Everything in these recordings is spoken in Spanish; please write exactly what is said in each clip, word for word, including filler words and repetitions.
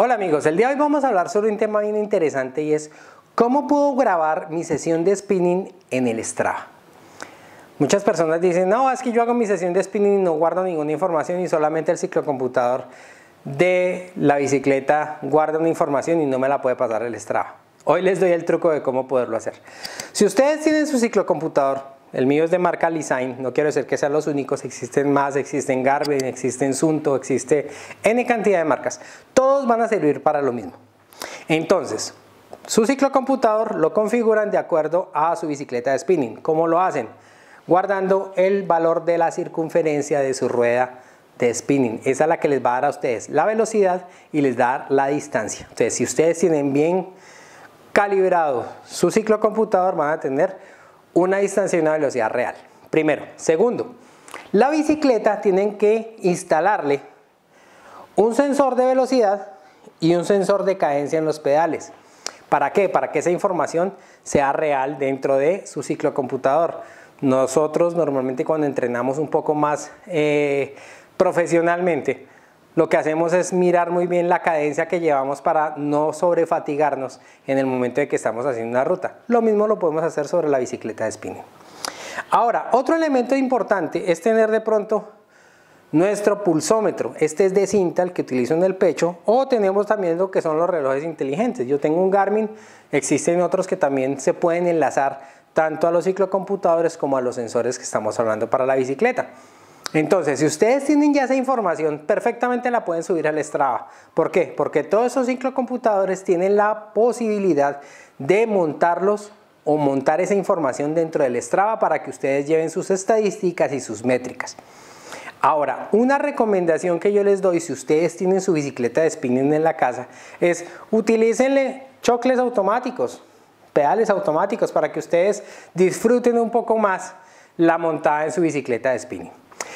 Hola amigos, el día de hoy vamos a hablar sobre un tema bien interesante y es ¿cómo puedo grabar mi sesión de spinning en el Strava? Muchas personas dicen, no, es que yo hago mi sesión de spinning y no guardo ninguna información y solamente el ciclocomputador de la bicicleta guarda una información y no me la puede pasar el Strava. Hoy les doy el truco de cómo poderlo hacer. Si ustedes tienen su ciclocomputador, el mío es de marca Lezyne, no quiero decir que sean los únicos, existen más, existen Garmin, existen Zunto, existe N cantidad de marcas. Todos van a servir para lo mismo. Entonces, su ciclocomputador lo configuran de acuerdo a su bicicleta de spinning. ¿Cómo lo hacen? Guardando el valor de la circunferencia de su rueda de spinning. Esa es la que les va a dar a ustedes la velocidad y les da la distancia. Entonces, si ustedes tienen bien calibrado su ciclocomputador, van a tener una distancia y una velocidad real. Primero. Segundo, la bicicleta tienen que instalarle un sensor de velocidad y un sensor de cadencia en los pedales. ¿Para qué? Para que esa información sea real dentro de su ciclocomputador. Nosotros normalmente cuando entrenamos un poco más eh, profesionalmente, lo que hacemos es mirar muy bien la cadencia que llevamos para no sobrefatigarnos en el momento de que estamos haciendo una ruta. Lo mismo lo podemos hacer sobre la bicicleta de spinning. Ahora, otro elemento importante es tener de pronto nuestro pulsómetro. Este es de cinta, el que utilizo en el pecho, o tenemos también lo que son los relojes inteligentes. Yo tengo un Garmin, existen otros que también se pueden enlazar tanto a los ciclocomputadores como a los sensores que estamos hablando para la bicicleta. Entonces, si ustedes tienen ya esa información, perfectamente la pueden subir al Strava. ¿Por qué? Porque todos esos ciclocomputadores tienen la posibilidad de montarlos o montar esa información dentro del Strava para que ustedes lleven sus estadísticas y sus métricas. Ahora, una recomendación que yo les doy si ustedes tienen su bicicleta de spinning en la casa es utilícenle chocles automáticos, pedales automáticos para que ustedes disfruten un poco más la montada en su bicicleta de spinning.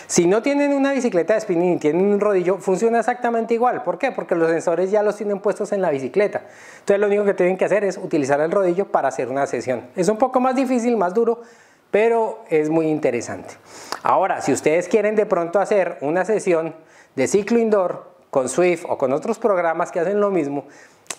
Si no tienen una bicicleta de spinning y tienen un rodillo, funciona exactamente igual. ¿Por qué? Porque los sensores ya los tienen puestos en la bicicleta. Entonces lo único que tienen que hacer es utilizar el rodillo para hacer una sesión. Es un poco más difícil, más duro, pero es muy interesante. Ahora, si ustedes quieren de pronto hacer una sesión de ciclo indoor con Zwift o con otros programas que hacen lo mismo,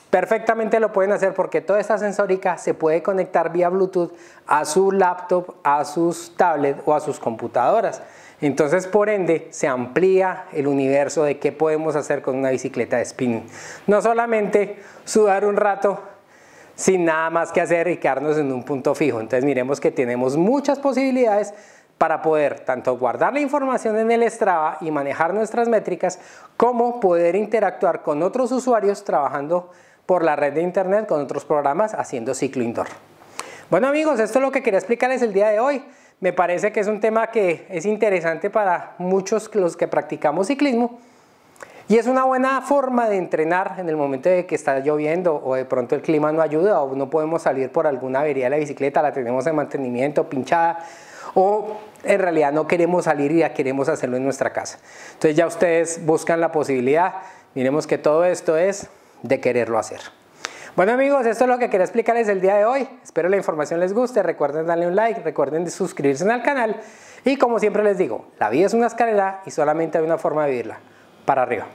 perfectamente lo pueden hacer porque toda esta sensórica se puede conectar vía Bluetooth a su laptop, a sus tablets o a sus computadoras. Entonces, por ende, se amplía el universo de qué podemos hacer con una bicicleta de spinning. No solamente sudar un rato sin nada más que hacer y quedarnos en un punto fijo. Entonces, miremos que tenemos muchas posibilidades para poder tanto guardar la información en el Strava y manejar nuestras métricas, como poder interactuar con otros usuarios trabajando por la red de internet con otros programas haciendo ciclo indoor. Bueno amigos, esto es lo que quería explicarles el día de hoy. Me parece que es un tema que es interesante para muchos los que practicamos ciclismo y es una buena forma de entrenar en el momento de que está lloviendo o de pronto el clima no ayuda o no podemos salir por alguna avería de la bicicleta, la tenemos en mantenimiento, pinchada, o en realidad no queremos salir y ya queremos hacerlo en nuestra casa. Entonces ya ustedes buscan la posibilidad. Miremos que todo esto es de quererlo hacer. Bueno amigos, esto es lo que quería explicarles el día de hoy. Espero la información les guste, recuerden darle un like, recuerden suscribirse al canal y como siempre les digo, la vida es una escalera y solamente hay una forma de vivirla, para arriba.